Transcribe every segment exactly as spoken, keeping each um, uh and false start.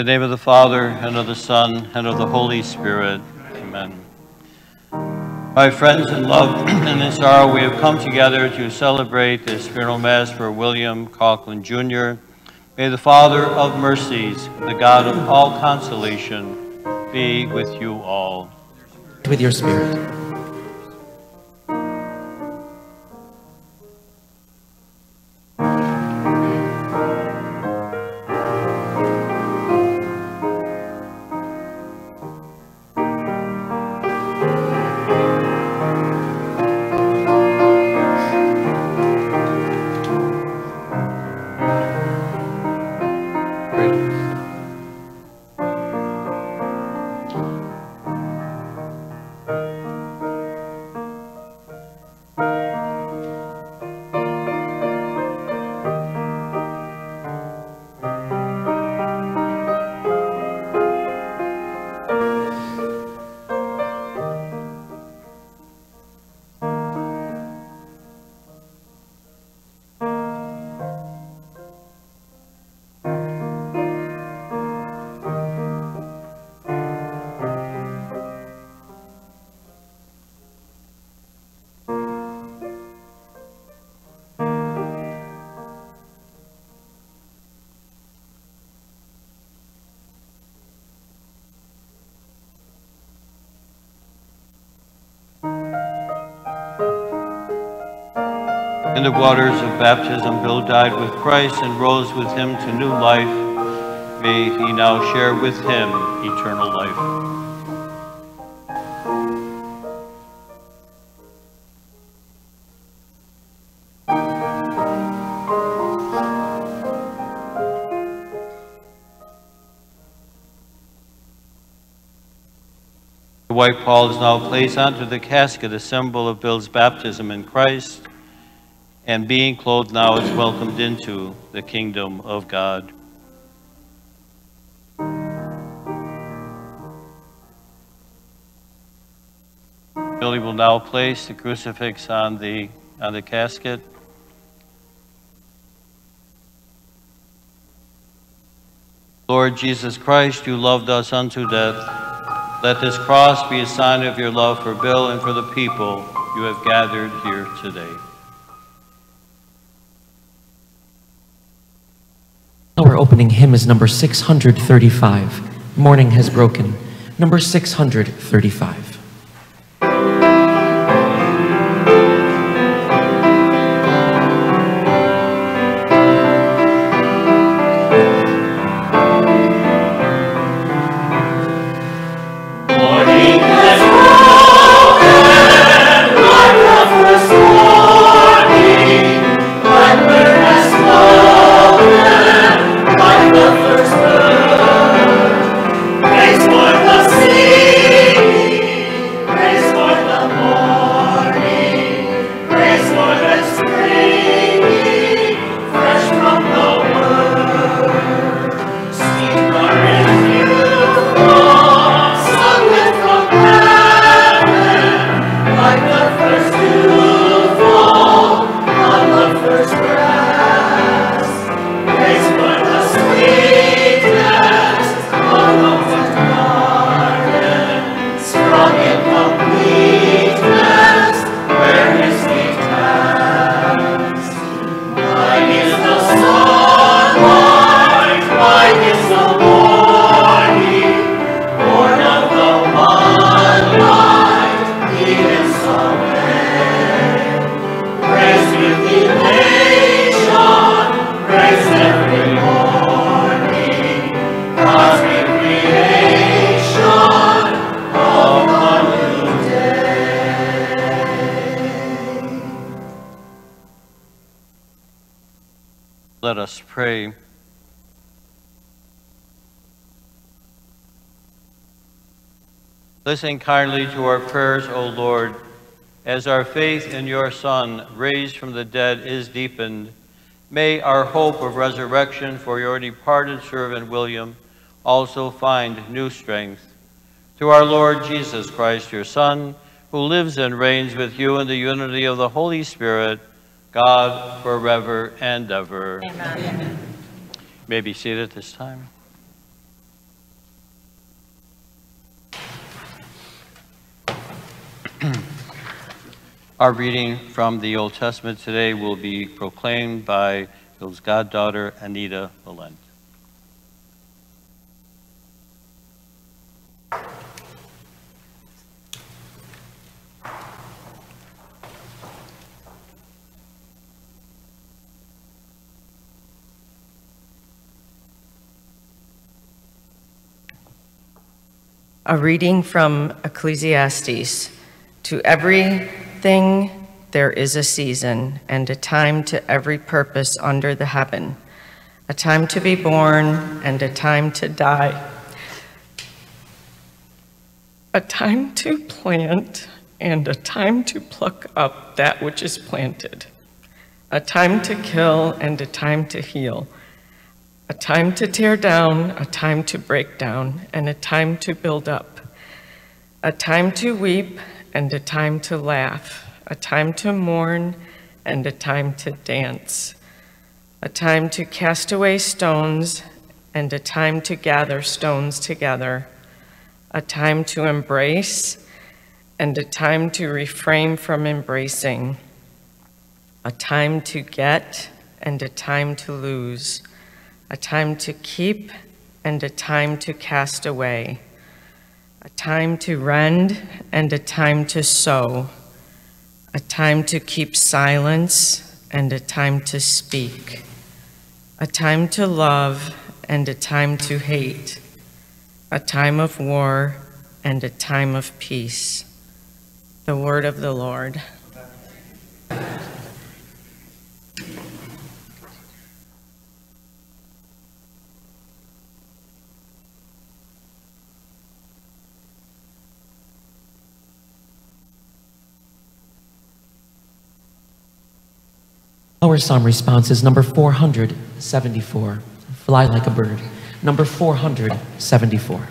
In the name of the Father, and of the Son, and of the Holy Spirit. Amen. My friends, in love and in sorrow, we have come together to celebrate this funeral mass for William Coughlin, Junior May the Father of mercies, the God of all consolation, be with you all. With your spirit. In the waters of baptism, Bill died with Christ and rose with him to new life. May he now share with him eternal life. The white pall is now placed onto the casket, a symbol of Bill's baptism in Christ, and being clothed now is welcomed into the kingdom of God. Millie will now place the crucifix on the, on the casket. Lord Jesus Christ, you loved us unto death. Let this cross be a sign of your love for Bill and for the people you have gathered here today. Our opening hymn is number six hundred thirty-five, Morning Has Broken, number six hundred thirty-five. Listen kindly to our prayers, O Lord, as our faith in your Son, raised from the dead, is deepened. May our hope of resurrection for your departed servant William also find new strength. Through our Lord Jesus Christ, your Son, who lives and reigns with you in the unity of the Holy Spirit, God, forever and ever. Amen. Amen. You may be seated at this time. Our reading from the Old Testament today will be proclaimed by Bill's goddaughter, Anita Valent. A reading from Ecclesiastes. To everything there is a season, and a time to every purpose under the heaven, a time to be born and a time to die, a time to plant and a time to pluck up that which is planted, a time to kill and a time to heal, a time to tear down, a time to break down, and a time to build up. A time to weep, and a time to laugh. A time to mourn, and a time to dance. A time to cast away stones, and a time to gather stones together. A time to embrace, and a time to refrain from embracing. A time to get, and a time to lose. A time to keep and a time to cast away, a time to rend and a time to sow, a time to keep silence and a time to speak, a time to love and a time to hate, a time of war and a time of peace. The word of the Lord. Our psalm response is number four hundred seventy-four, Fly Like a Bird, number four hundred seventy-four.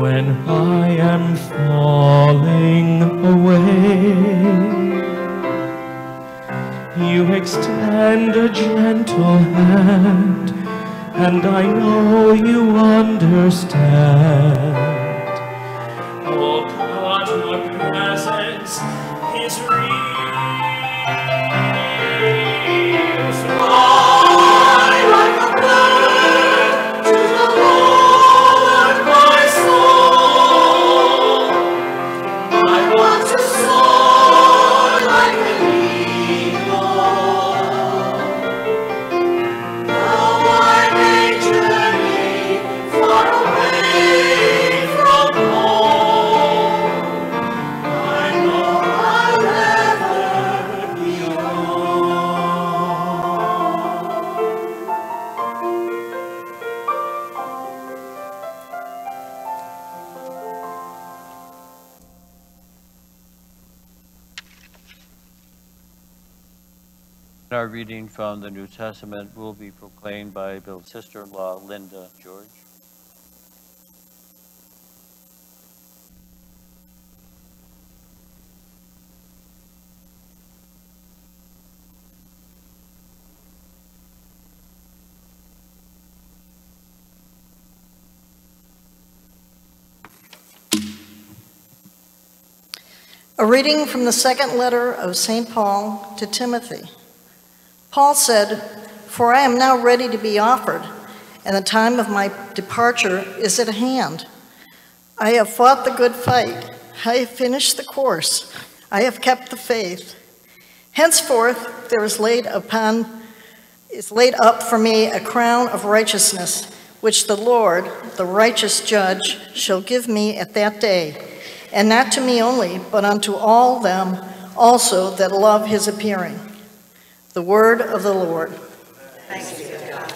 when I am falling away, you extend a gentle hand, and I know you understand. Our reading from the New Testament will be proclaimed by Bill's sister-in-law, Linda George. A reading from the second letter of Saint Paul to Timothy. Paul said, "For I am now ready to be offered, and the time of my departure is at hand. I have fought the good fight. I have finished the course. I have kept the faith. Henceforth there is laid upon, is laid up for me a crown of righteousness, which the Lord, the righteous judge, shall give me at that day, and not to me only, but unto all them also that love his appearing." The word of the Lord. Thanks be to God.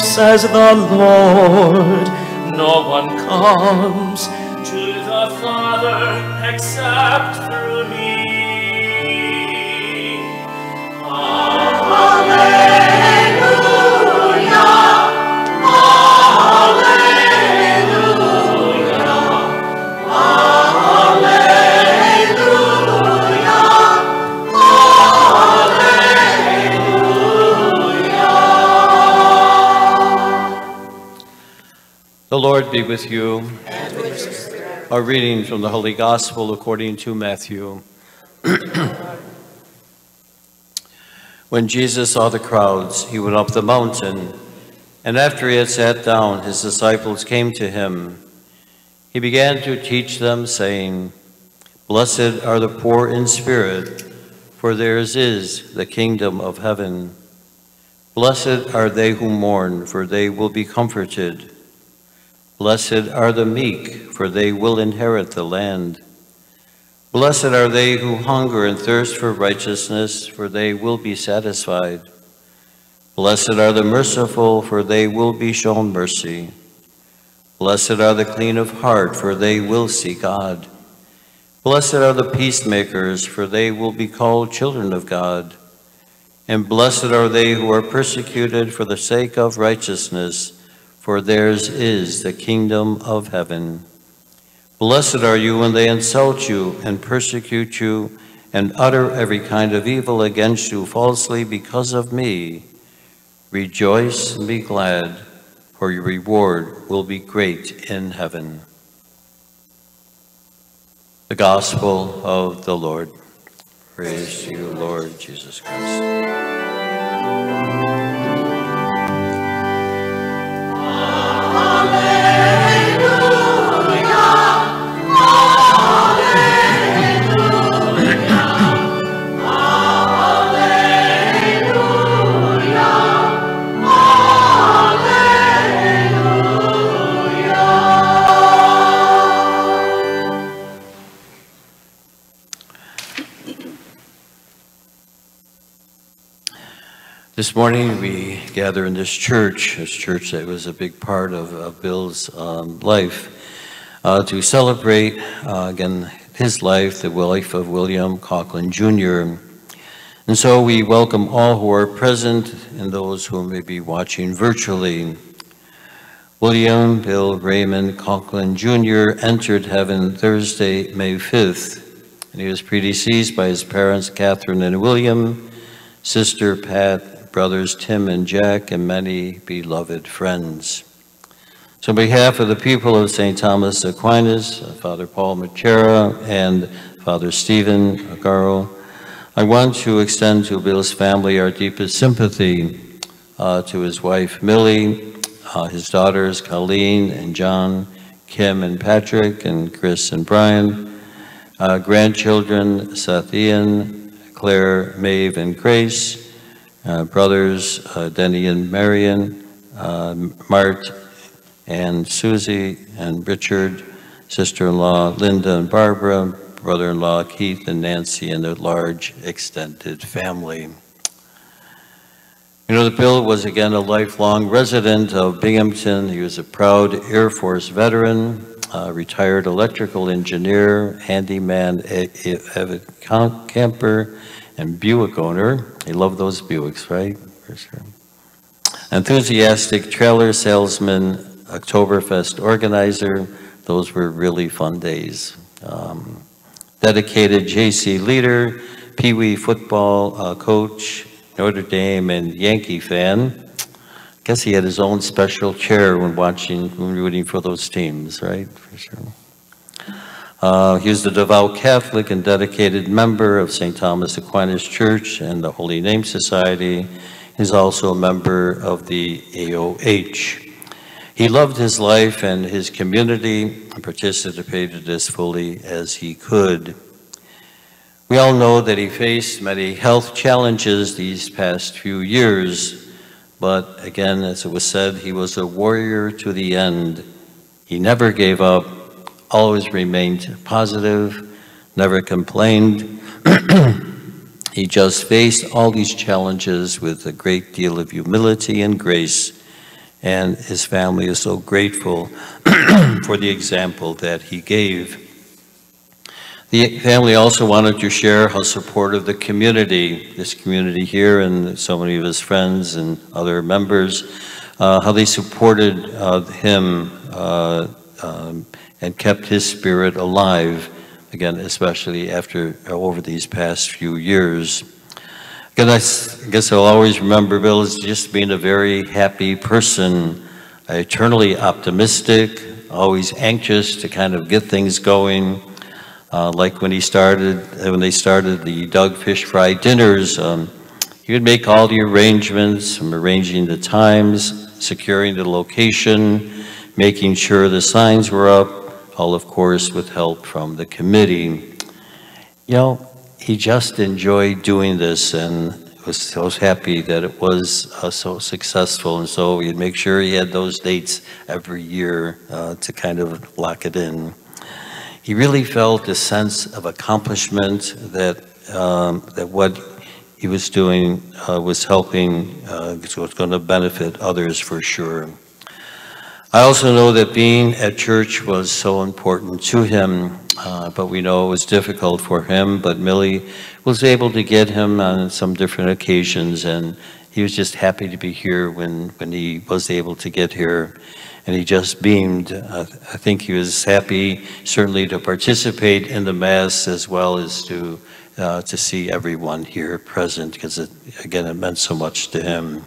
Says the Lord, no one comes to the Father except through me. Alleluia, alleluia, alleluia, alleluia. The Lord be with you. And with your spirit. A reading from the Holy Gospel according to Matthew. When Jesus saw the crowds, he went up the mountain, and after he had sat down, his disciples came to him. He began to teach them, saying, "Blessed are the poor in spirit, for theirs is the kingdom of heaven. Blessed are they who mourn, for they will be comforted. Blessed are the meek, for they will inherit the land. Blessed are they who hunger and thirst for righteousness, for they will be satisfied. Blessed are the merciful, for they will be shown mercy. Blessed are the clean of heart, for they will see God. Blessed are the peacemakers, for they will be called children of God. And blessed are they who are persecuted for the sake of righteousness, for theirs is the kingdom of heaven. Blessed are you when they insult you and persecute you and utter every kind of evil against you falsely because of me. Rejoice and be glad, for your reward will be great in heaven. The Gospel of the Lord. Praise to you, Lord Jesus Christ. This morning we gather in this church, this church that was a big part of, of Bill's um, life, uh, to celebrate, uh, again, his life, the life of William Coughlin Junior And so we welcome all who are present and those who may be watching virtually. William Bill Raymond Coughlin Junior entered heaven Thursday, May fifth, and he was predeceased by his parents, Catherine and William, sister Pat, brothers Tim and Jack, and many beloved friends. So on behalf of the people of Saint Thomas Aquinas, Father Paul Machera and Father Stephen Agaro, I want to extend to Bill's family our deepest sympathy, uh, to his wife Millie, uh, his daughters Colleen and John, Kim and Patrick, and Chris and Brian, uh, grandchildren Seth Ian, Claire, Maeve, and Grace, Uh, brothers uh, Denny and Marion, uh, Mart and Susie and Richard, sister-in-law Linda and Barbara, brother-in-law Keith and Nancy, and their large extended family. You know, Bill was again a lifelong resident of Binghamton. He was a proud Air Force veteran, uh, retired electrical engineer, handyman, avid camper, and Buick owner. He loved those Buicks, right? For sure. Enthusiastic trailer salesman, Oktoberfest organizer. Those were really fun days. Um, dedicated J C leader, Pee Wee football uh, coach, Notre Dame and Yankee fan. I guess he had his own special chair when watching, when rooting for those teams, right? For sure. Uh, he was a devout Catholic and dedicated member of Saint Thomas Aquinas Church and the Holy Name Society. He's also a member of the A O H. He loved his life and his community and participated as fully as he could. We all know that he faced many health challenges these past few years, but again, as it was said, he was a warrior to the end. He never gave up. Always remained positive, never complained. He just faced all these challenges with a great deal of humility and grace, and his family is so grateful for the example that he gave. The family also wanted to share how supportive the community, this community here and so many of his friends and other members, uh, how they supported uh, him uh, um, and kept his spirit alive, again, especially after, over these past few years. Again, I guess I'll always remember Bill as just being a very happy person, eternally optimistic, always anxious to kind of get things going. Uh, like when he started, when they started the Doug Fish Fry dinners, um, he would make all the arrangements, from arranging the times, securing the location, making sure the signs were up, all, of course, with help from the committee. You know, he just enjoyed doing this and was so happy that it was uh, so successful. And so he'd make sure he had those dates every year uh, to kind of lock it in. He really felt a sense of accomplishment that, um, that what he was doing uh, was helping, uh, so it's going to benefit others for sure. I also know that being at church was so important to him, uh, but we know it was difficult for him, but Millie was able to get him on some different occasions, and he was just happy to be here when, when he was able to get here. and he just beamed. Uh, I think he was happy, certainly, to participate in the Mass as well as to uh, to see everyone here present, because it, again, it meant so much to him.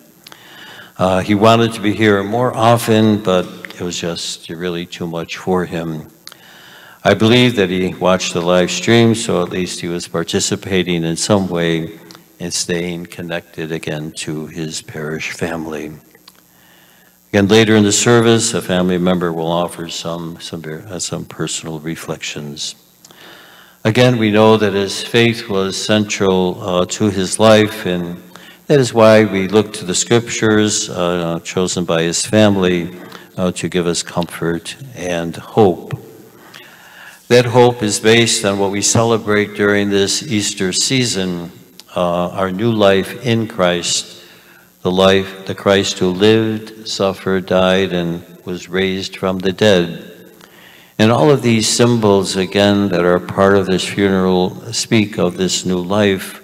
Uh, he wanted to be here more often, but it was just really too much for him. I believe that he watched the live stream, so at least he was participating in some way and staying connected again to his parish family. Again, later in the service, a family member will offer some, some, uh, some personal reflections. Again, we know that his faith was central uh, to his life, and that is why we look to the scriptures uh, chosen by his family uh, to give us comfort and hope. That hope is based on what we celebrate during this Easter season, uh, our new life in Christ, the life, the Christ who lived, suffered, died, and was raised from the dead. And all of these symbols, again, that are part of this funeral speak of this new life.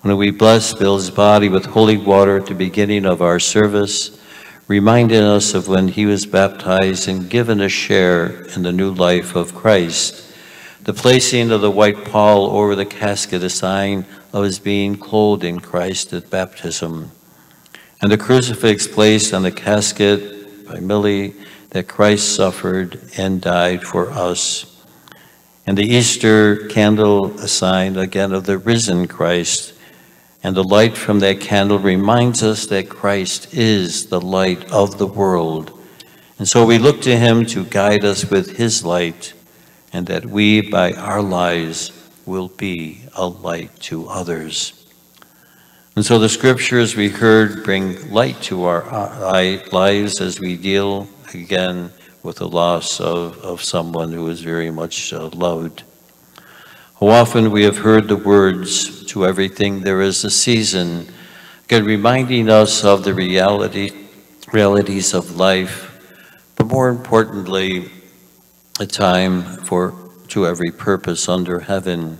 When we bless Bill's body with holy water at the beginning of our service, reminding us of when he was baptized and given a share in the new life of Christ. The placing of the white pall over the casket, a sign of his being clothed in Christ at baptism. And the crucifix placed on the casket by Millie, that Christ suffered and died for us. And the Easter candle, a sign again of the risen Christ. And the light from that candle reminds us that Christ is the light of the world. And so we look to him to guide us with his light, and that we, by our lives, will be a light to others. And so the scriptures we heard bring light to our lives as we deal, again, with the loss of, of someone who is very much loved. How often we have heard the words, to everything there is a season, again reminding us of the reality, realities of life, but more importantly, a time for to every purpose under heaven.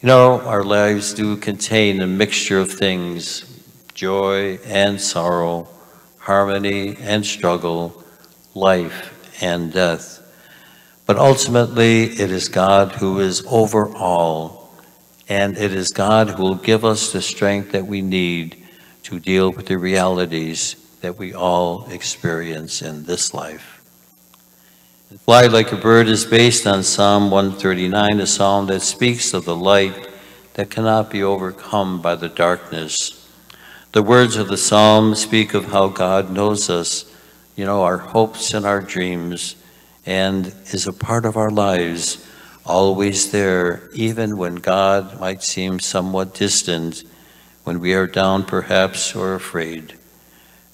You know, our lives do contain a mixture of things, joy and sorrow, harmony and struggle, life and death. But ultimately, it is God who is over all, and it is God who will give us the strength that we need to deal with the realities that we all experience in this life. Fly Like a Bird is based on Psalm one thirty-nine, a psalm that speaks of the light that cannot be overcome by the darkness. The words of the psalm speak of how God knows us, you know, our hopes and our dreams, and is a part of our lives, always there, even when God might seem somewhat distant, when we are down perhaps or afraid.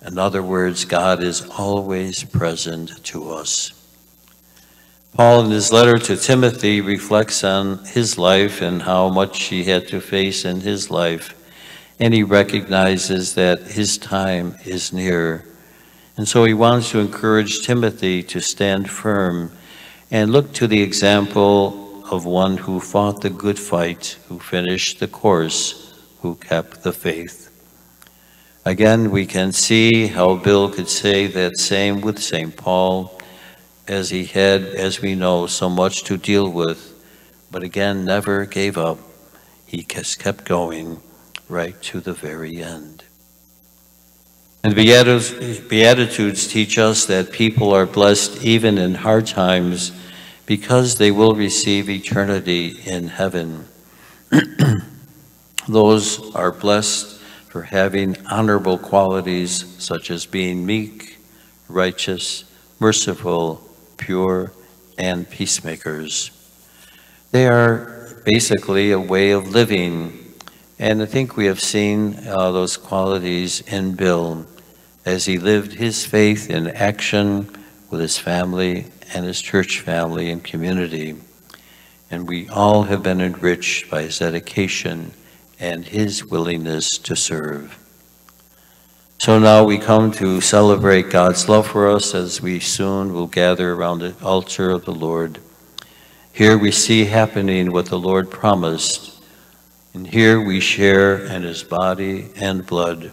In other words, God is always present to us. Paul, in his letter to Timothy, reflects on his life and how much he had to face in his life, and he recognizes that his time is near. And so he wants to encourage Timothy to stand firm and look to the example of one who fought the good fight, who finished the course, who kept the faith. Again, we can see how Bill could say that same with Saint Paul, as he had, as we know, so much to deal with, but again, never gave up. He just kept going right to the very end. And the Beatitudes teach us that people are blessed even in hard times because they will receive eternity in heaven. Those are blessed for having honorable qualities such as being meek, righteous, merciful, pure, and peacemakers. They are basically a way of living, and I think we have seen uh, those qualities in Bill, as he lived his faith in action with his family and his church family and community. And we all have been enriched by his dedication and his willingness to serve. So now we come to celebrate God's love for us as we soon will gather around the altar of the Lord. Here we see happening what the Lord promised, and here we share in his body and blood.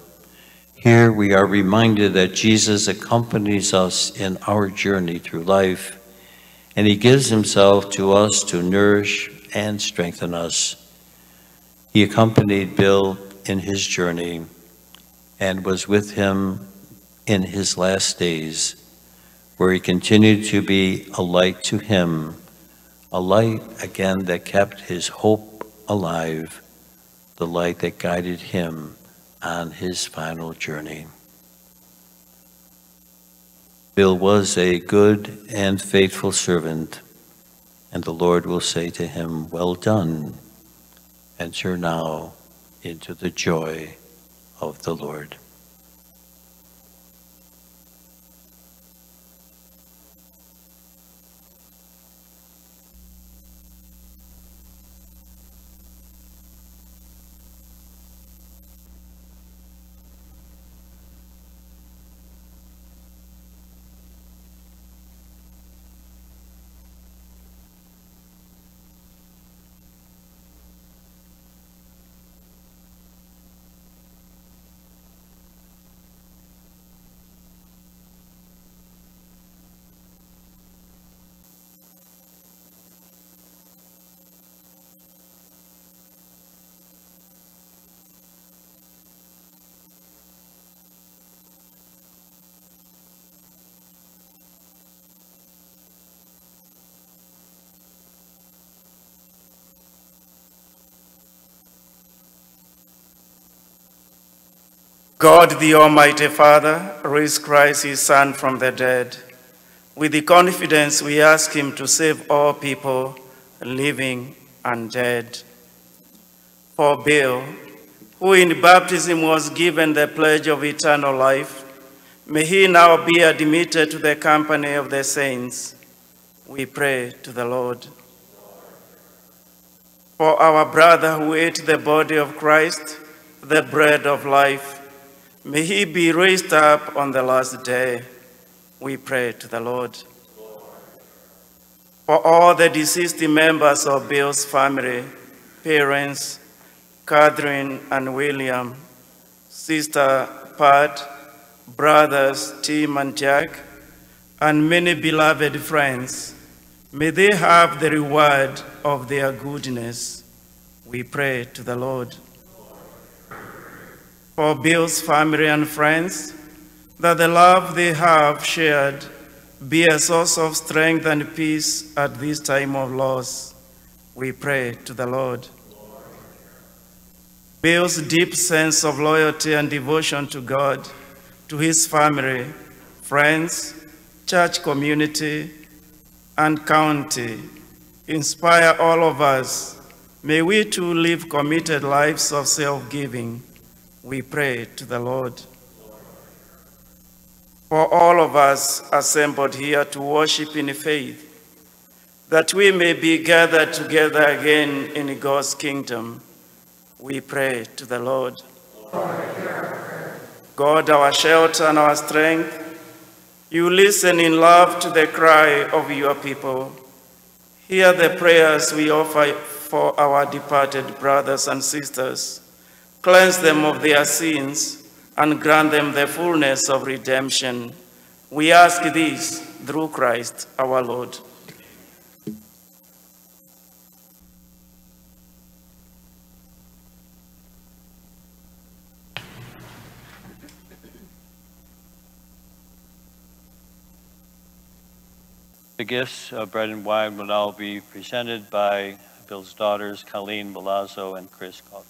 Here we are reminded that Jesus accompanies us in our journey through life, and he gives himself to us to nourish and strengthen us. He accompanied Bill in his journey and was with him in his last days, where he continued to be a light to him, a light again that kept his hope alive, the light that guided him on his final journey. Bill was a good and faithful servant, and the Lord will say to him, "Well done, enter now into the joy of the Lord." God, the Almighty Father, raised Christ, his Son, from the dead. With the confidence we ask him to save all people, living and dead. For Bill, who in baptism was given the pledge of eternal life, may he now be admitted to the company of the saints. We pray to the Lord. For our brother who ate the body of Christ, the bread of life, may he be raised up on the last day. We pray to the Lord. Lord. For all the deceased members of Bill's family, parents, Catherine and William, sister Pat, brothers Tim and Jack, and many beloved friends, may they have the reward of their goodness. We pray to the Lord. For Bill's family and friends, that the love they have shared be a source of strength and peace at this time of loss. We pray to the Lord. Lord. Bill's deep sense of loyalty and devotion to God, to his family, friends, church community, and county inspire all of us. May we too live committed lives of self-giving. We pray to the Lord. For all of us assembled here to worship in faith, that we may be gathered together again in God's kingdom, we pray to the Lord. God, our shelter and our strength, you listen in love to the cry of your people. Hear the prayers we offer for our departed brothers and sisters. Cleanse them of their sins and grant them the fullness of redemption. We ask this through Christ our Lord. The gifts of bread and wine will now be presented by Bill's daughters, Colleen Malazzo and Chris Coughlin.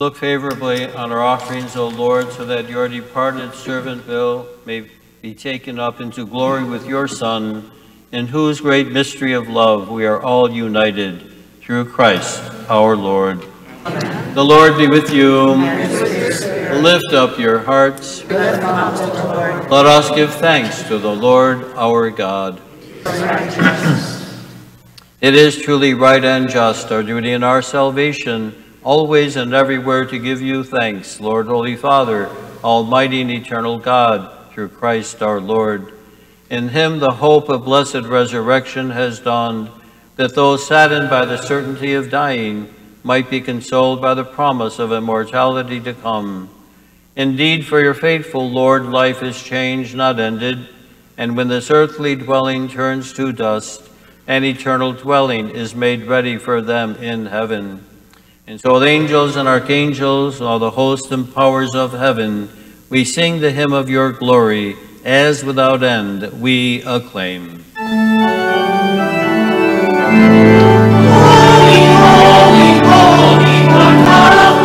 Look favorably on our offerings, O Lord, so that your departed servant Bill may be taken up into glory with your Son, in whose great mystery of love we are all united through Christ our Lord. Amen. The Lord be with you. And with your spirit. Lift up your hearts. Lift up to the Lord. Let us give thanks to the Lord our God. It is truly right and just, our duty and our salvation, always and everywhere to give you thanks, Lord, Holy Father, almighty and eternal God, through Christ our Lord. In him the hope of blessed resurrection has dawned, that those saddened by the certainty of dying might be consoled by the promise of immortality to come. Indeed, for your faithful Lord, life is changed, not ended, and when this earthly dwelling turns to dust, an eternal dwelling is made ready for them in heaven. And so with angels and archangels, all the hosts and powers of heaven, we sing the hymn of your glory, as without end we acclaim. Holy, holy, holy, Lord God of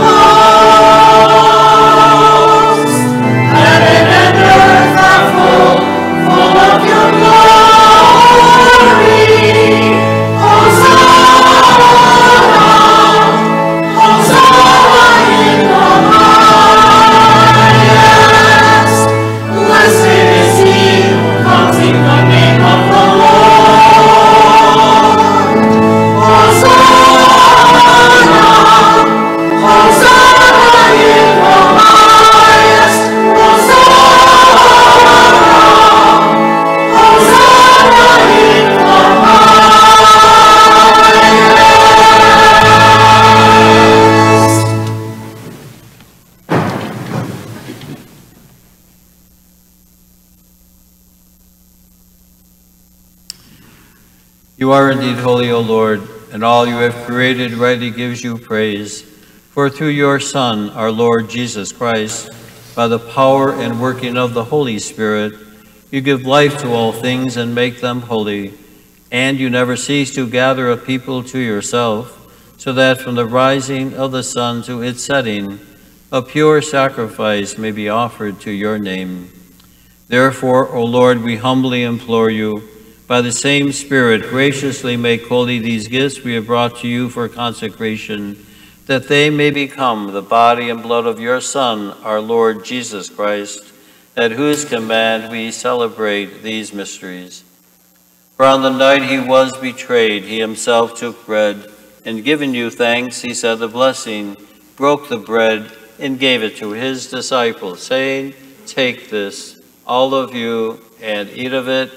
hosts, heaven and earth are full, full of your glory. You are indeed holy, O Lord, and all you have created rightly gives you praise. For through your Son, our Lord Jesus Christ, by the power and working of the Holy Spirit, you give life to all things and make them holy. And you never cease to gather a people to yourself, so that from the rising of the sun to its setting, a pure sacrifice may be offered to your name. Therefore, O Lord, we humbly implore you, by the same Spirit, graciously make holy these gifts we have brought to you for consecration, that they may become the body and blood of your Son, our Lord Jesus Christ, at whose command we celebrate these mysteries. For on the night he was betrayed, he himself took bread, and giving you thanks, he said the blessing, broke the bread, and gave it to his disciples, saying, "Take this, all of you, and eat of it,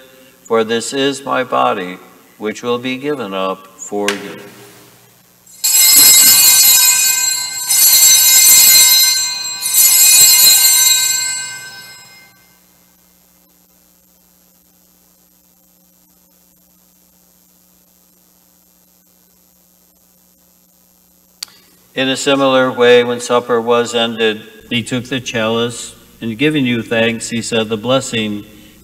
for this is my body, which will be given up for you." In a similar way, when supper was ended, he took the chalice, and giving you thanks, he said the blessing,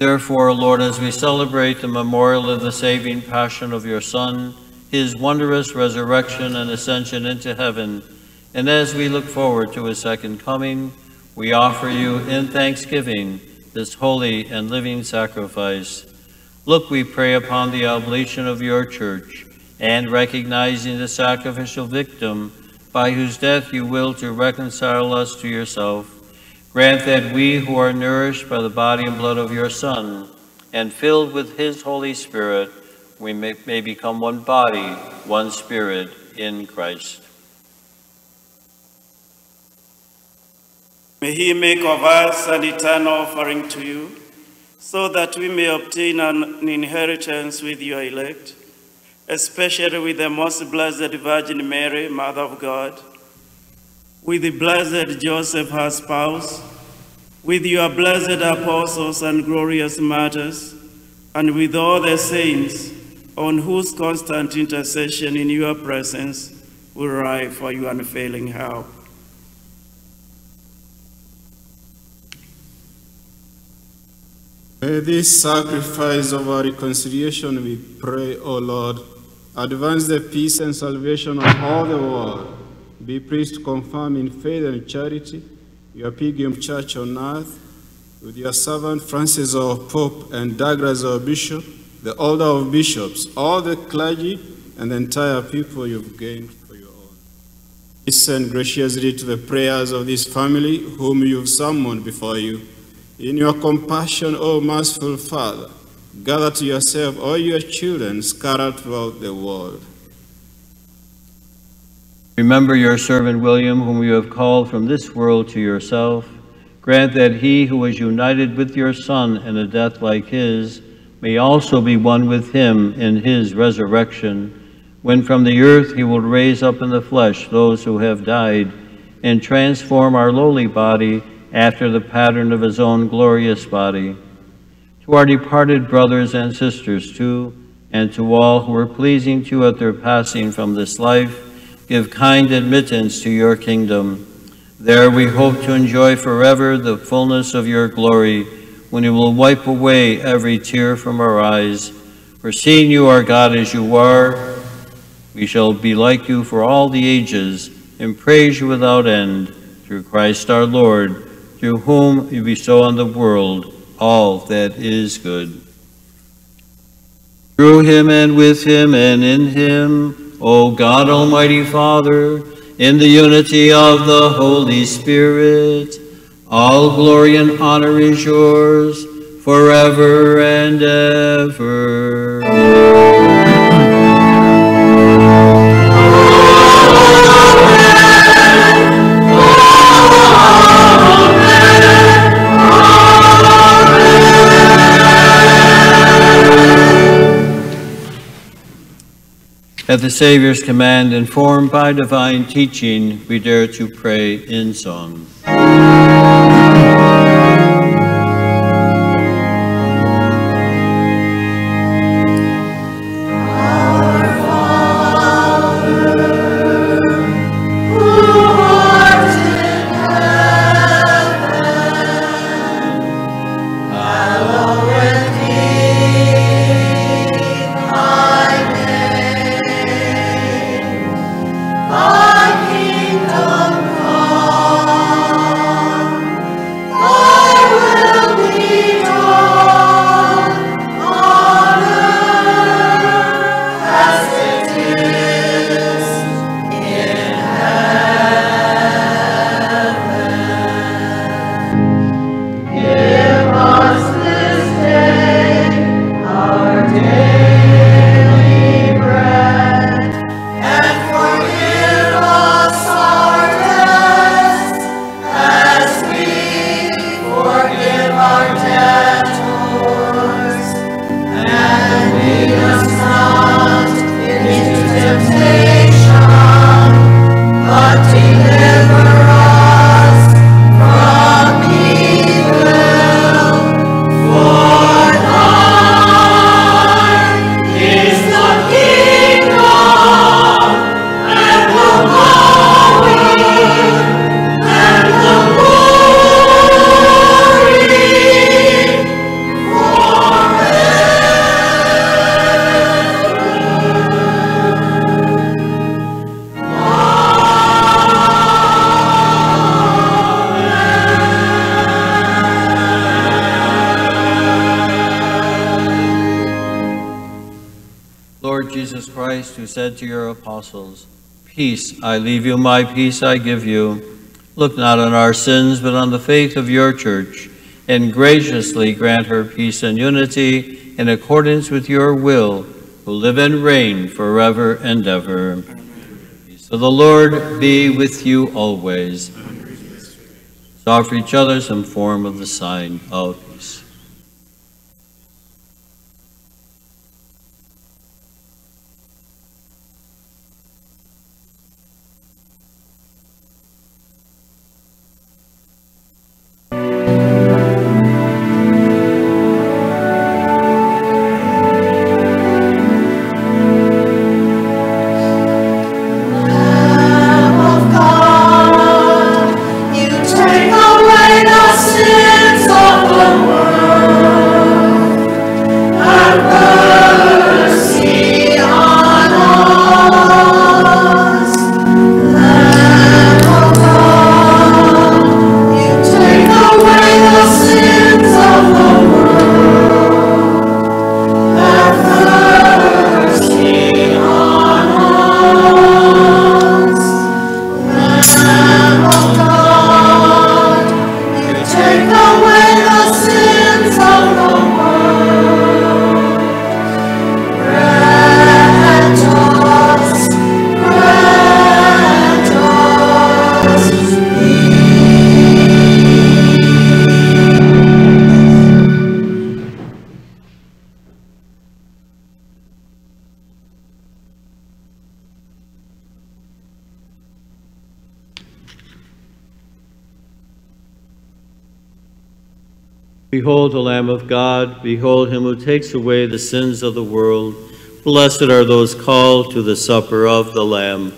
Therefore, Lord, as we celebrate the memorial of the saving passion of your Son, his wondrous resurrection and ascension into heaven, and as we look forward to his second coming, we offer you in thanksgiving this holy and living sacrifice. Look, we pray, upon the oblation of your church, and recognizing the sacrificial victim by whose death you will to reconcile us to yourself, grant that we who are nourished by the body and blood of your Son and filled with his Holy Spirit, we may, may become one body, one spirit in Christ. May he make of us an eternal offering to you, so that we may obtain an inheritance with your elect, especially with the most blessed Virgin Mary, Mother of God, with the blessed Joseph, her spouse, with your blessed apostles and glorious martyrs, and with all the saints, on whose constant intercession in your presence we rely for your unfailing help. May this sacrifice of our reconciliation, we pray, O Lord, advance the peace and salvation of all the world. Be pleased to confirm in faith and charity your pilgrim church on earth, with your servant Francis our Pope and Douglas our Bishop, the order of bishops, all the clergy, and the entire people you've gained for your own. Listen graciously to the prayers of this family whom you've summoned before you. In your compassion, O merciful Father, gather to yourself all your children scattered throughout the world. Remember your servant William, whom you have called from this world to yourself. Grant that he who was united with your Son in a death like his may also be one with him in his resurrection, when from the earth he will raise up in the flesh those who have died, and transform our lowly body after the pattern of his own glorious body. To our departed brothers and sisters too, and to all who are pleasing to you at their passing from this life, give kind admittance to your kingdom. There we hope to enjoy forever the fullness of your glory, when you will wipe away every tear from our eyes. For seeing you, our God, as you are, we shall be like you for all the ages, and praise you without end, through Christ our Lord, through whom you bestow on the world all that is good. Through him and with him and in him, O God, almighty Father, in the unity of the Holy Spirit, all glory and honor is yours forever and ever. At the Savior's command, informed by divine teaching, we dare to pray in song. Christ, who said to your apostles, "Peace I leave you, my peace I give you. Look not on our sins, but on the faith of your church, and graciously grant her peace and unity in accordance with your will, who live and reign forever and ever." Amen. So the Lord be with you always. Let's offer each other some form of the sign of peace. Behold the Lamb of God, behold him who takes away the sins of the world. Blessed are those called to the supper of the Lamb.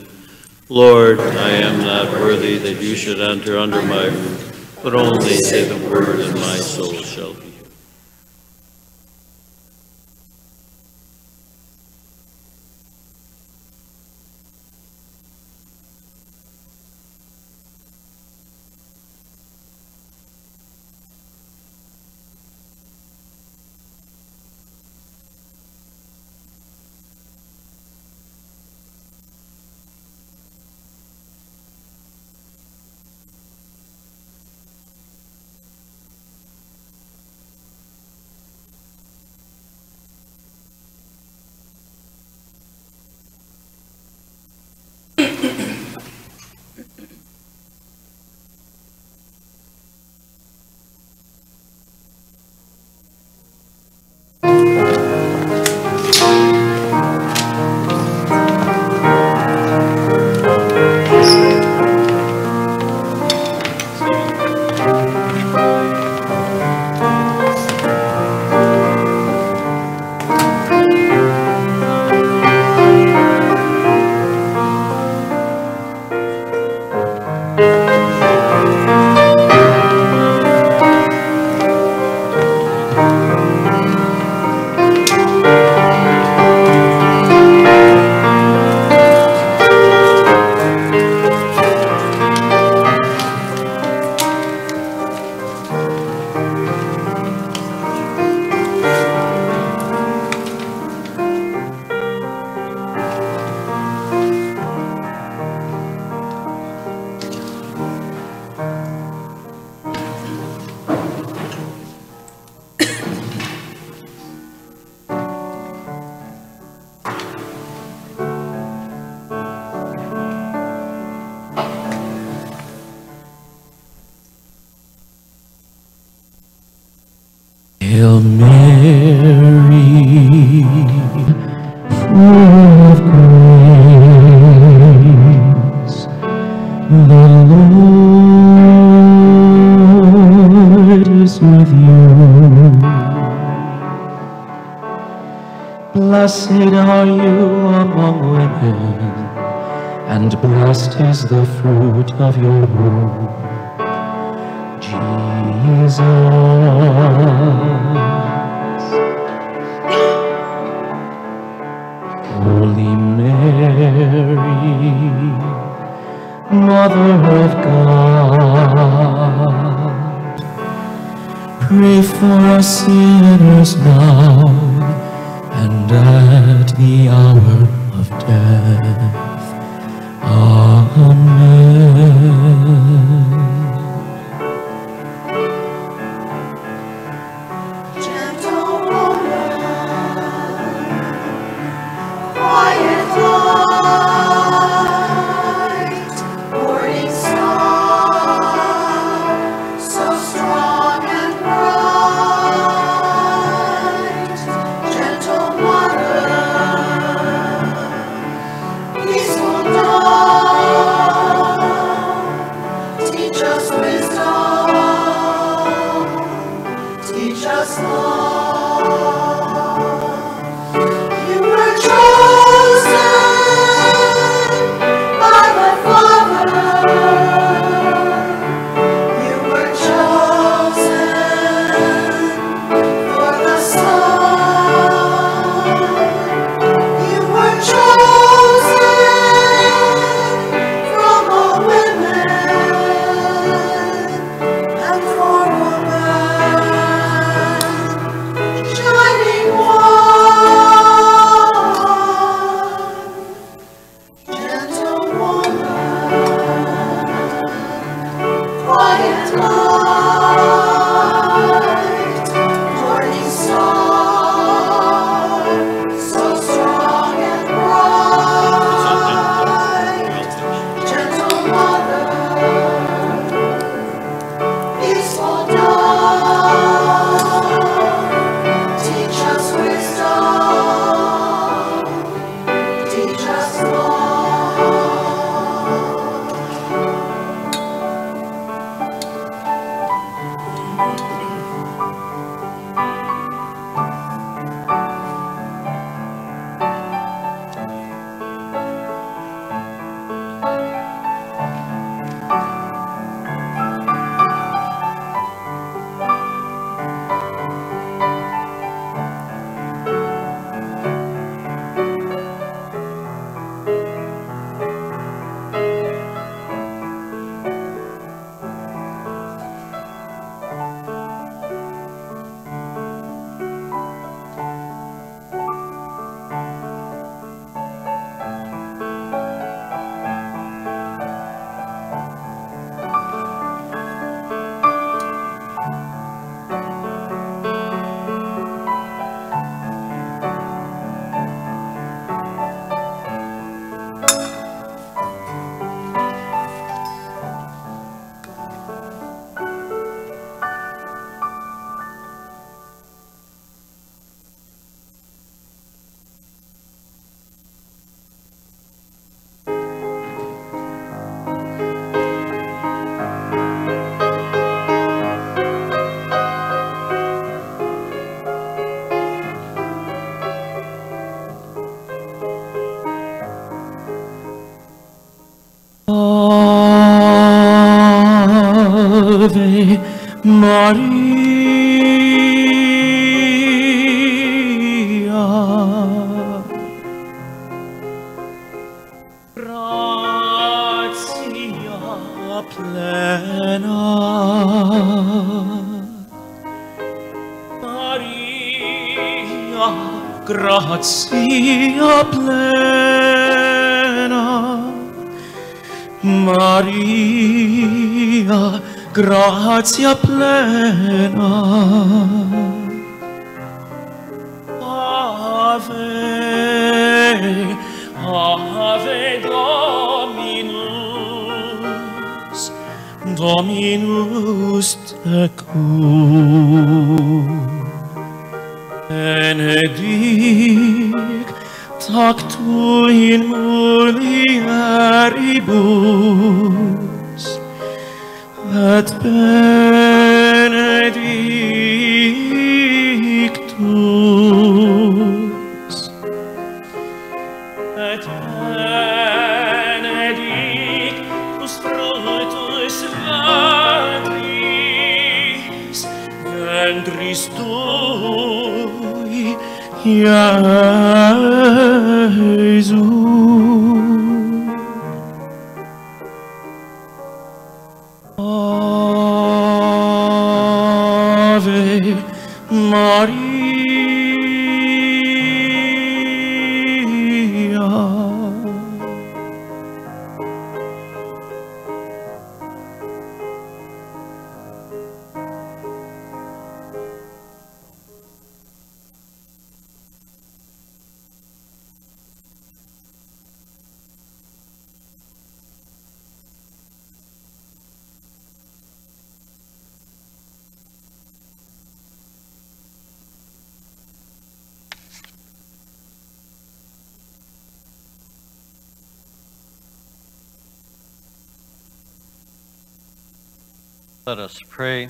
Lord, I am not worthy that you should enter under my roof, but only say the word and my soul shall be. Blessed are you among women, and blessed is the fruit of your womb, Jesus. Holy Mary, Mother of God, pray for us sinners now and at the hour of death. Amen. Gentle woman, quiet light, morning star, so strong and bright, gentle mother, peaceful dawn, teach us wisdom, teach us love. Maria, gratia plena, Maria, gratia plena, Maria, gratia plena, Ave, Ave Dominus, Dominus tecum, benedicta tu in mulieribus, et benedictus, et benedictus fructus ventris, ventris tui, Iesus. Maria, Let us pray.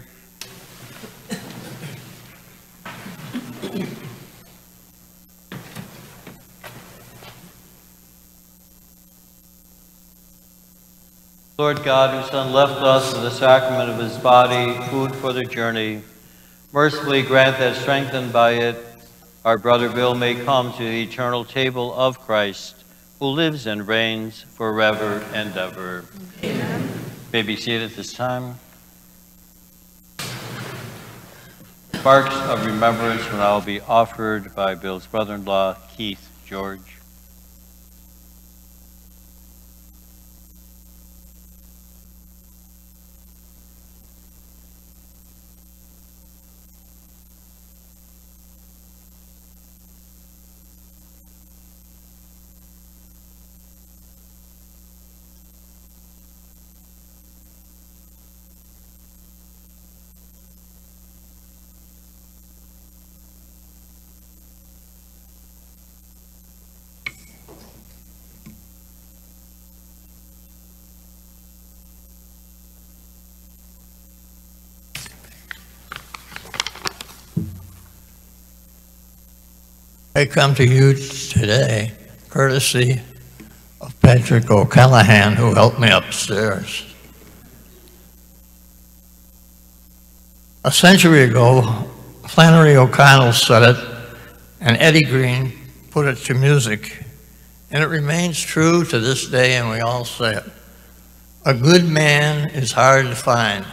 Lord God, whose Son left us in the sacrament of his body, food for the journey, mercifully grant that, strengthened by it, our brother Bill may come to the eternal table of Christ, who lives and reigns forever and ever. Amen. May be seated at this time. Marks of remembrance will now be offered by Bill's brother-in-law, Keith George. I come to you today courtesy of Patrick O'Callahan, who helped me upstairs. A century ago, Flannery O'Connell said it, and Eddie Green put it to music, and it remains true to this day, and we all say it. A good man is hard to find.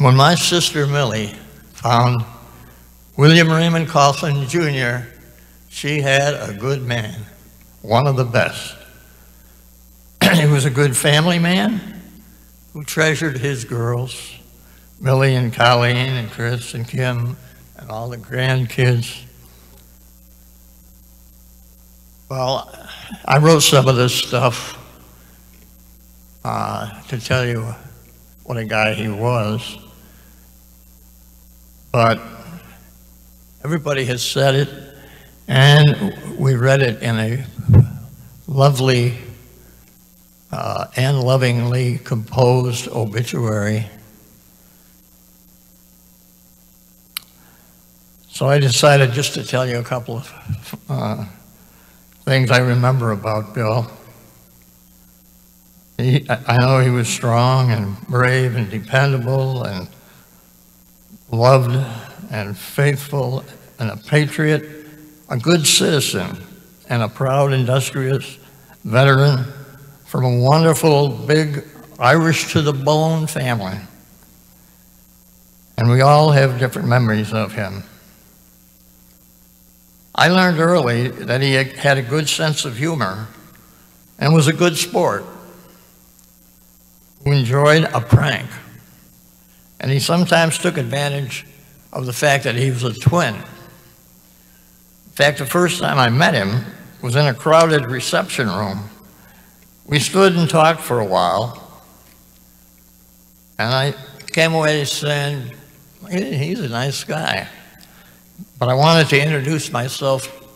When my sister Millie found William Raymond Coughlin Junior, she had a good man, one of the best. He was a good family man who treasured his girls, Millie and Colleen and Chris and Kim and all the grandkids. Well, I wrote some of this stuff uh, to tell you what a guy he was, but everybody has said it, and we read it in a lovely uh, and lovingly composed obituary. So I decided just to tell you a couple of uh, things I remember about Bill. He, I know he was strong and brave and dependable and loved and faithful and a patriot, a good citizen, and a proud, industrious veteran from a wonderful, big, Irish to the bone family. And we all have different memories of him. I learned early that he had a good sense of humor and was a good sport who enjoyed a prank. And he sometimes took advantage of the fact that he was a twin. In fact, the first time I met him was in a crowded reception room. We stood and talked for a while, and I came away saying, he's a nice guy. But I wanted to introduce myself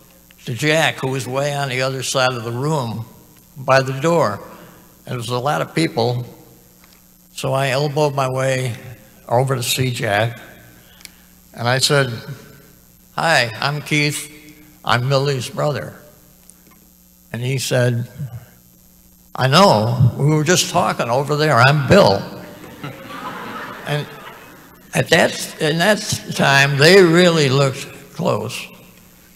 to Jack, who was way on the other side of the room by the door. There was a lot of people, so I elbowed my way over to see Jack. And I said, hi, I'm Keith, I'm Millie's brother. And he said, I know, we were just talking over there, I'm Bill. And at that, in that time, they really looked close.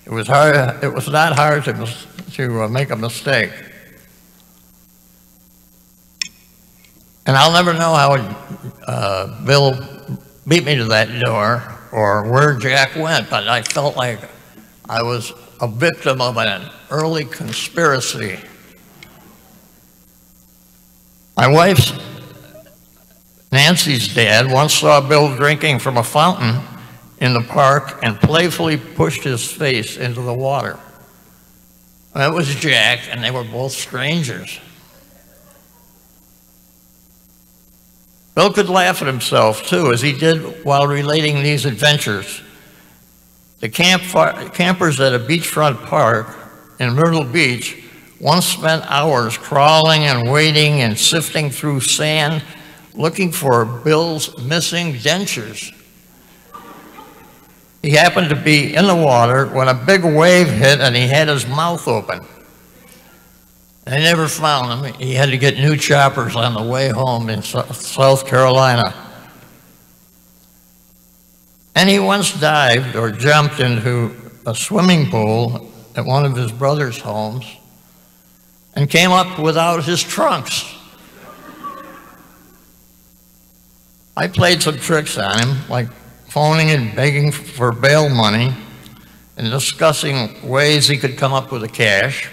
It was hard, it was not hard to, to make a mistake. And I'll never know how uh, Bill beat me to that door or where Jack went, but I felt like I was a victim of an early conspiracy. My wife's, Nancy's dad, once saw Bill drinking from a fountain in the park and playfully pushed his face into the water. That was Jack, and they were both strangers. Bill could laugh at himself, too, as he did while relating these adventures. The camp campers at a beachfront park in Myrtle Beach once spent hours crawling and wading and sifting through sand looking for Bill's missing dentures. He happened to be in the water when a big wave hit and he had his mouth open. They never found him. He had to get new choppers on the way home in South Carolina. And he once dived or jumped into a swimming pool at one of his brother's homes and came up without his trunks. I played some tricks on him, like phoning and begging for bail money and discussing ways he could come up with the cash,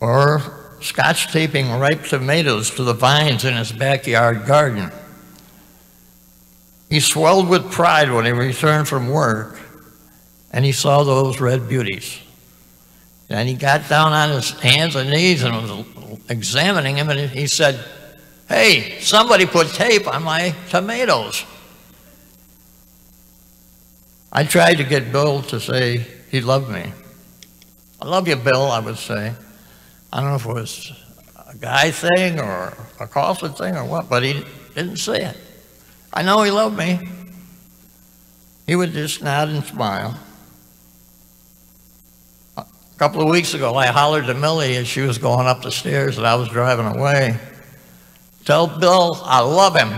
or scotch taping ripe tomatoes to the vines in his backyard garden. He swelled with pride when he returned from work and he saw those red beauties. And he got down on his hands and knees and was examining him, and he said, "Hey, somebody put tape on my tomatoes." I tried to get Bill to say he loved me. "I love you, Bill," I would say. I don't know if it was a guy thing or a Coughlin thing or what, but he didn't say it. I know he loved me. He would just nod and smile. A couple of weeks ago, I hollered to Millie as she was going up the stairs and I was driving away, "Tell Bill I love him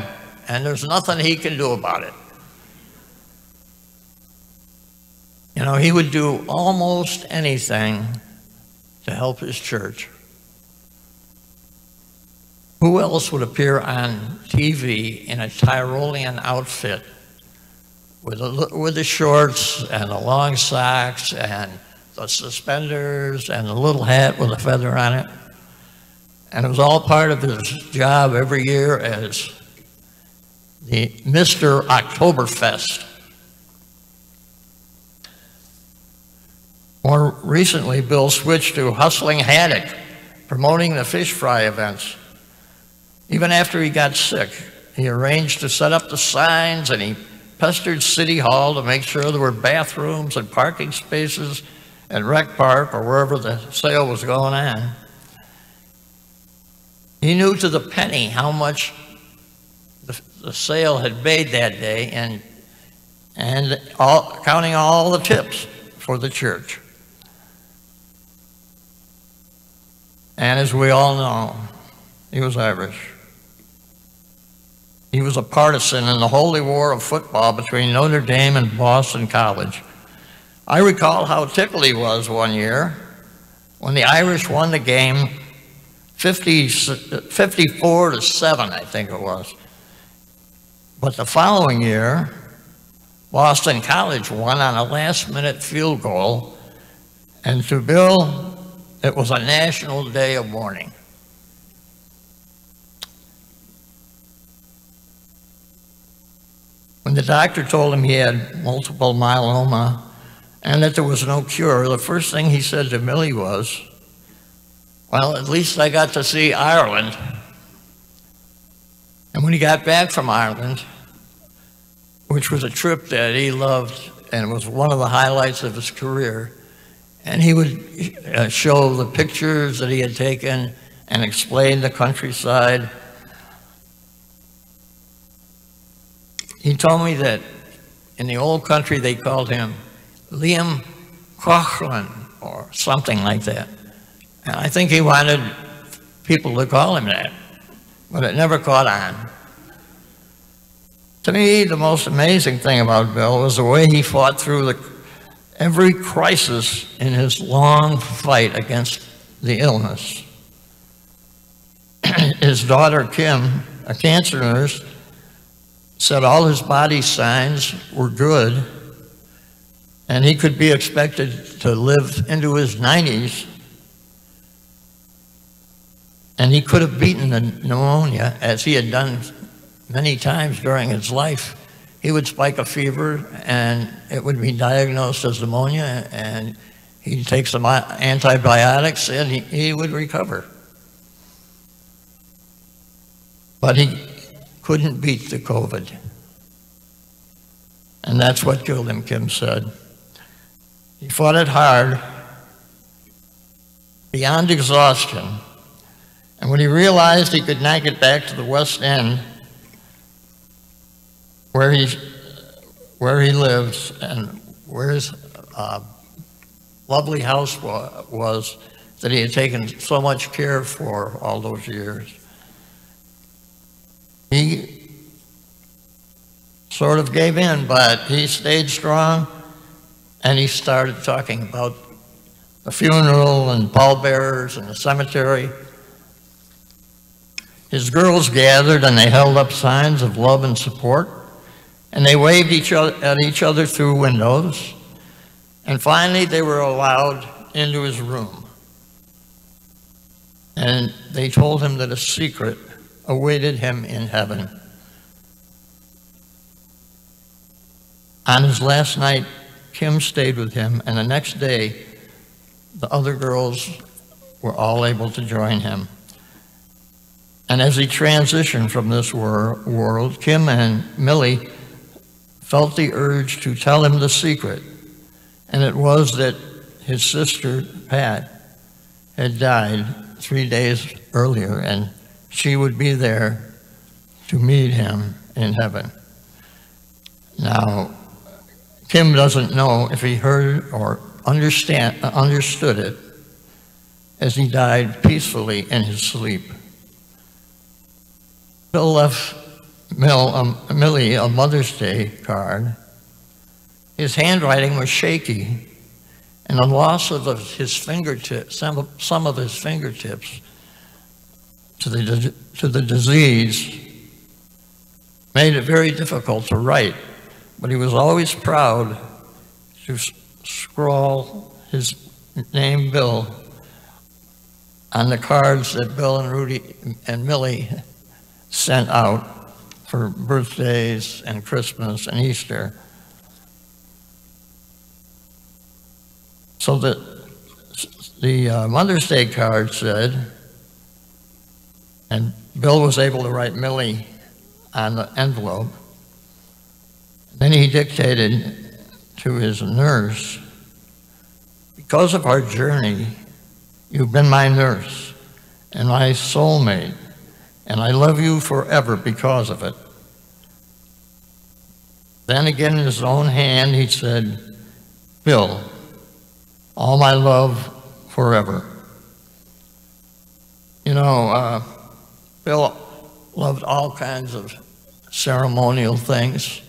and there's nothing he can do about it." You know, he would do almost anything to help his church. Who else would appear on T V in a Tyrolean outfit with the, with the shorts and the long socks and the suspenders and the little hat with a feather on it? And it was all part of his job every year as the Mister Oktoberfest. More recently, Bill switched to hustling haddock, promoting the fish fry events. Even after he got sick, he arranged to set up the signs and he pestered City Hall to make sure there were bathrooms and parking spaces at Rec Park or wherever the sale was going on. He knew to the penny how much the, the sale had made that day, and, and all, counting all the tips for the church. And as we all know, he was Irish. He was a partisan in the holy war of football between Notre Dame and Boston College. I recall how tickled he was one year when the Irish won the game fifty, fifty-four to seven, I think it was. But the following year, Boston College won on a last-minute field goal, and to Bill, it was a national day of mourning. When the doctor told him he had multiple myeloma and that there was no cure, the first thing he said to Millie was, "Well, at least I got to see Ireland." And when he got back from Ireland, which was a trip that he loved and was one of the highlights of his career, and he would show the pictures that he had taken and explain the countryside. He told me that in the old country they called him William Coughlin or something like that. And I think he wanted people to call him that, but it never caught on. To me, the most amazing thing about Bill was the way he fought through the every crisis in his long fight against the illness. His daughter, Kim, a cancer nurse, said all his body signs were good and he could be expected to live into his nineties, and he could have beaten the pneumonia as he had done many times during his life. He would spike a fever and it would be diagnosed as pneumonia, and he'd take some antibiotics and he, he would recover. But he couldn't beat the COVID. And that's what killed him, Kim said. He fought it hard, beyond exhaustion, And when he realized he could not get back to the West End where he, where he lived and where his uh, lovely house wa was that he had taken so much care for all those years, he sort of gave in, but he stayed strong and he started talking about the funeral and pallbearers and the cemetery. His girls gathered and they held up signs of love and support, and they waved each other, at each other through windows, and finally they were allowed into his room. And they told him that a secret awaited him in heaven. On his last night, Kim stayed with him, and the next day, the other girls were all able to join him. And as he transitioned from this wor world, Kim and Millie felt the urge to tell him the secret, and it was that his sister, Pat, had died three days earlier, and she would be there to meet him in heaven. Now, Kim doesn't know if he heard or understand, understood it, as he died peacefully in his sleep. Bill left Mill, um, Millie a Mother's Day card. His handwriting was shaky, and the loss of his fingertips, some of, some of his fingertips to the, to the disease, made it very difficult to write, but he was always proud to scrawl his name, Bill, on the cards that Bill and Rudy and Millie sent out for birthdays and Christmas and Easter. So the, the uh, Mother's Day card said, and Bill was able to write Millie on the envelope. Then he dictated to his nurse, "Because of our journey, you've been my nurse and my soulmate, and I love you forever because of it." Then again in his own hand, he said, "Bill, all my love forever." You know, uh, Bill loved all kinds of ceremonial things,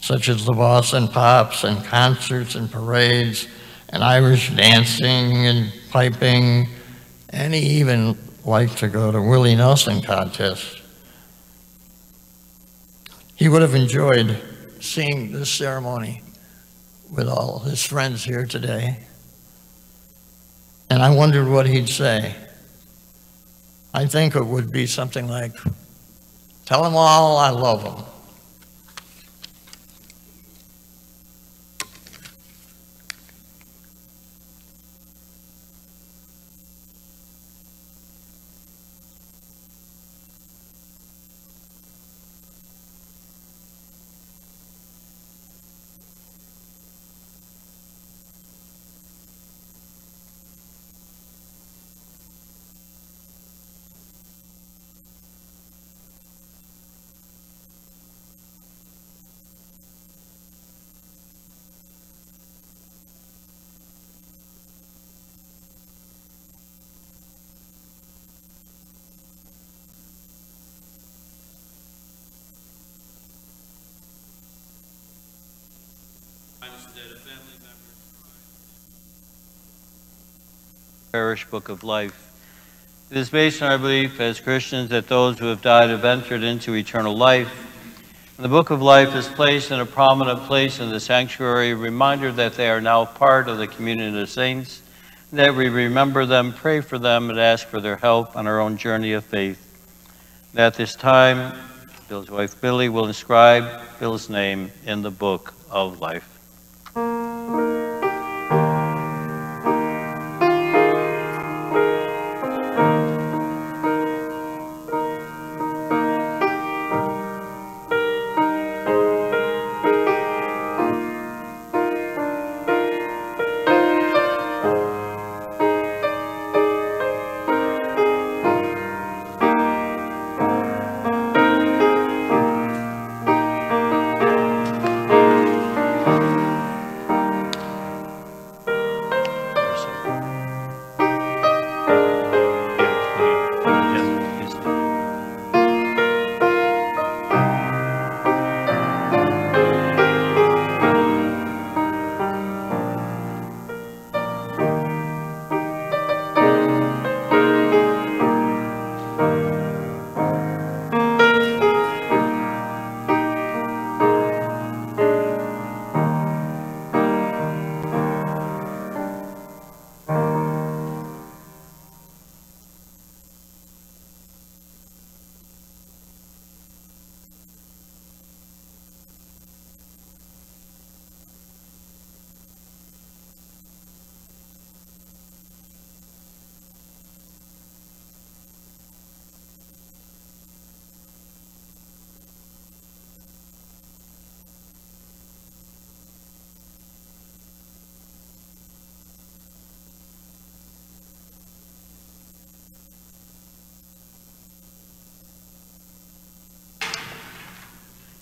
such as the Boston Pops and concerts and parades and Irish dancing and piping, and he even liked to go to Willie Nelson contests. He would have enjoyed seeing this ceremony with all his friends here today. And I wondered what he'd say. I think it would be something like, "Tell them all I love them." Parish Book of Life. It is based on our belief as Christians that those who have died have entered into eternal life. And the Book of Life is placed in a prominent place in the sanctuary, a reminder that they are now part of the communion of saints, and that we remember them, pray for them, and ask for their help on our own journey of faith. And at this time, Bill's wife, Billy, will inscribe Bill's name in the Book of Life.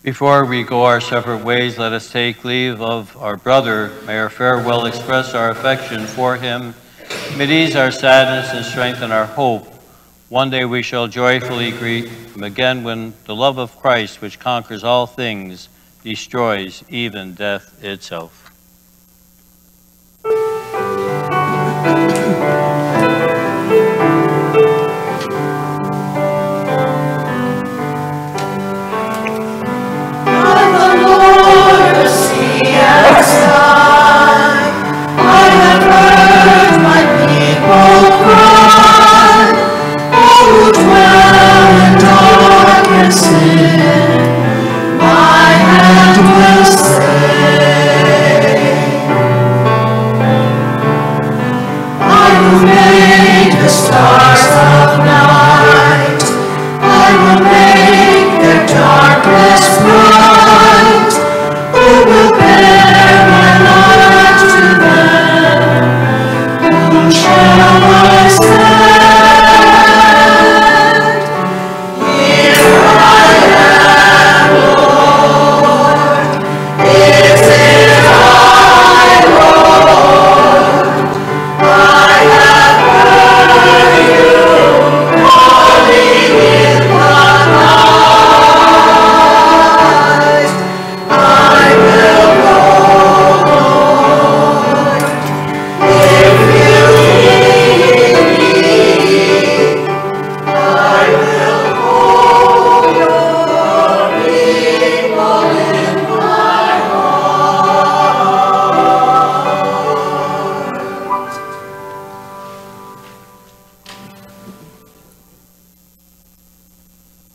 Before we go our separate ways, let us take leave of our brother. May our farewell express our affection for him. May it ease our sadness and strengthen our hope. One day we shall joyfully greet him again when the love of Christ, which conquers all things, destroys even death itself.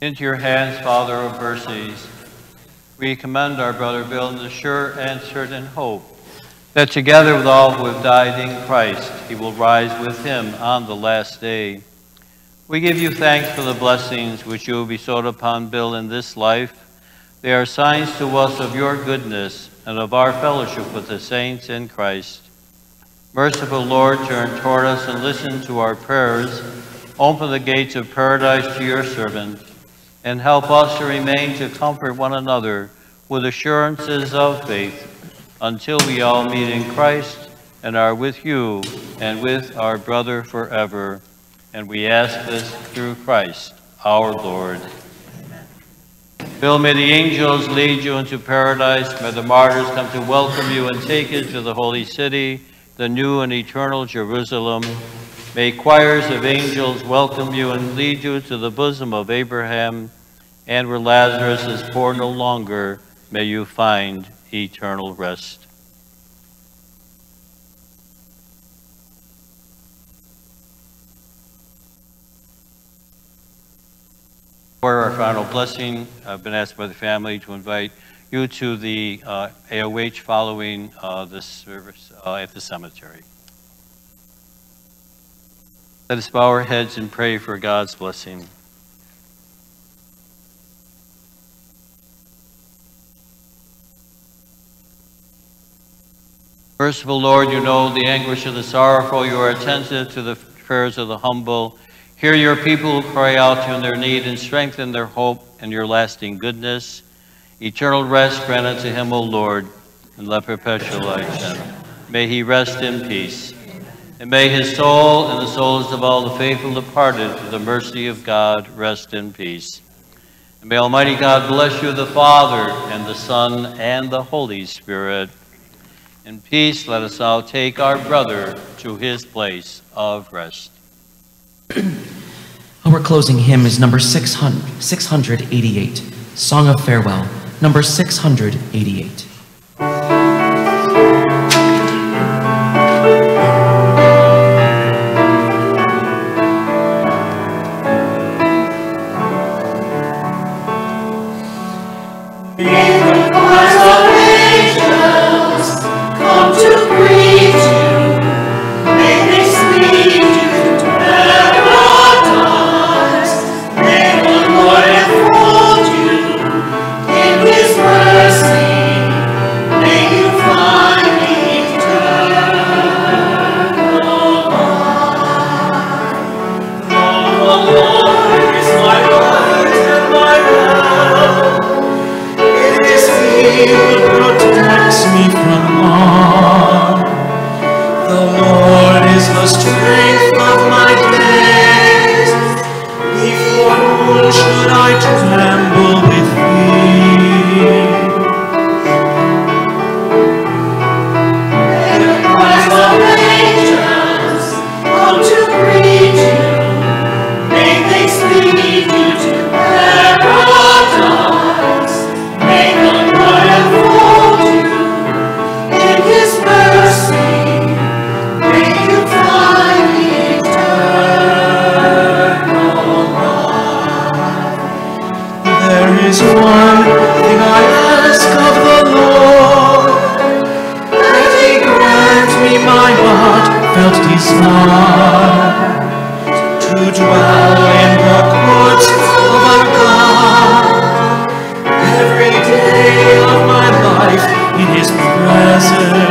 Into your hands, Father of mercies, we commend our brother Bill in the sure and certain hope that together with all who have died in Christ, he will rise with him on the last day. We give you thanks for the blessings which you have bestowed upon Bill in this life. They are signs to us of your goodness and of our fellowship with the saints in Christ. Merciful Lord, turn toward us and listen to our prayers. Open the gates of paradise to your servant, and help us to remain to comfort one another with assurances of faith until we all meet in Christ and are with you and with our brother forever. And we ask this through Christ, our Lord. Amen. Bill, may the angels lead you into paradise. May the martyrs come to welcome you and take you to the holy city, the new and eternal Jerusalem. May choirs of angels welcome you and lead you to the bosom of Abraham, and where Lazarus is poor no longer, may you find eternal rest. For our final blessing, I've been asked by the family to invite you to the uh, A O H following uh, this service uh, at the cemetery. Let us bow our heads and pray for God's blessing. Merciful Lord, you know the anguish of the sorrowful. You are attentive to the prayers of the humble. Hear your people who cry out to you in their need and strengthen their hope in your lasting goodness. Eternal rest grant unto him, O Lord, and let perpetual life shine. May he rest in peace. And may his soul and the souls of all the faithful departed to the mercy of God rest in peace. And may Almighty God bless you, the Father, and the Son, and the Holy Spirit. In peace, let us now take our brother to his place of rest. Our closing hymn is number six hundred, six eighty-eight, Song of Farewell, number six hundred eighty-eight. The Lord is my light and my help. There is one thing I ask of the Lord, that He grants me my heart-felt desire, to dwell in the courts of our God, every day of my life in His presence.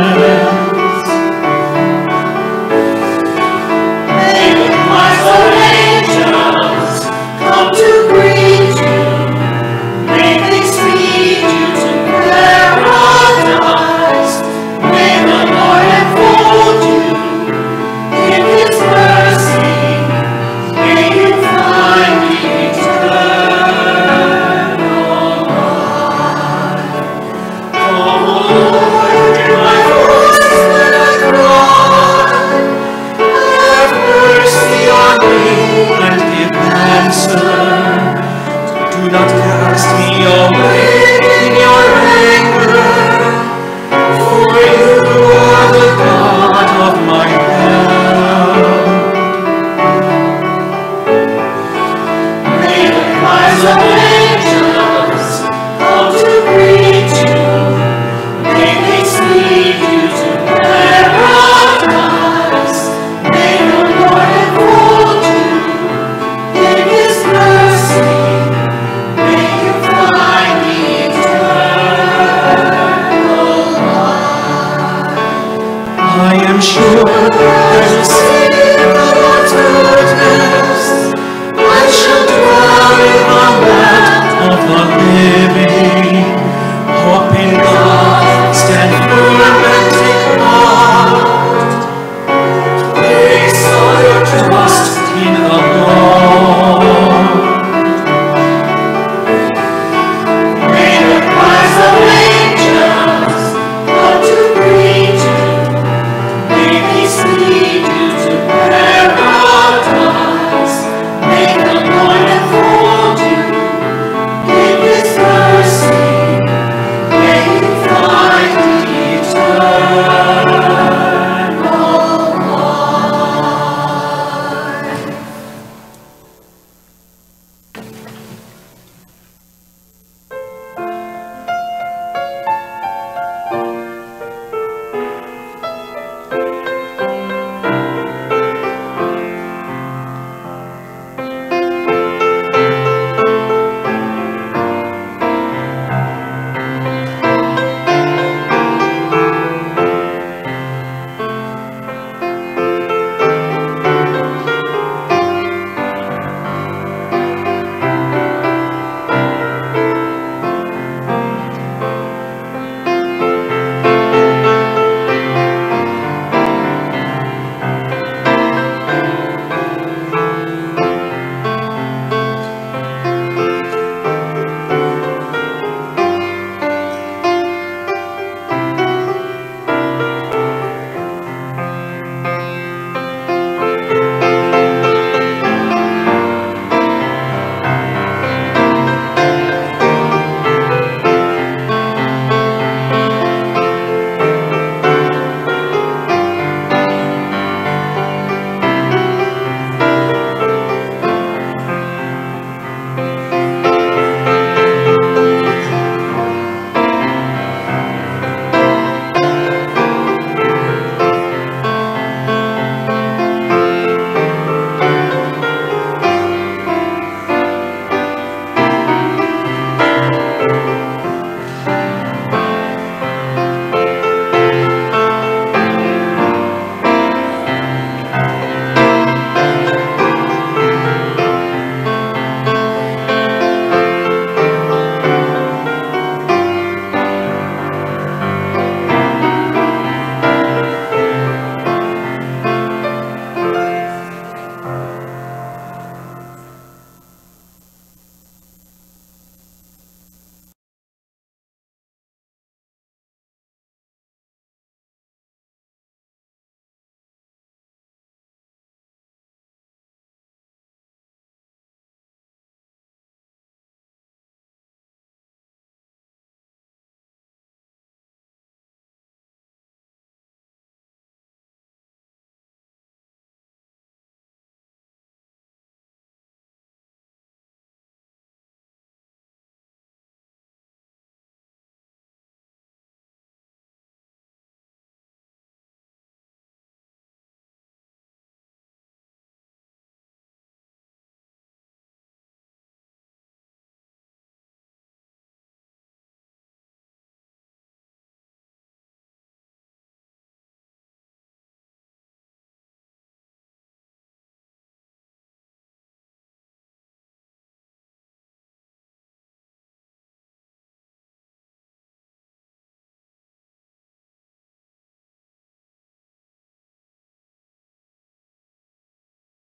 Love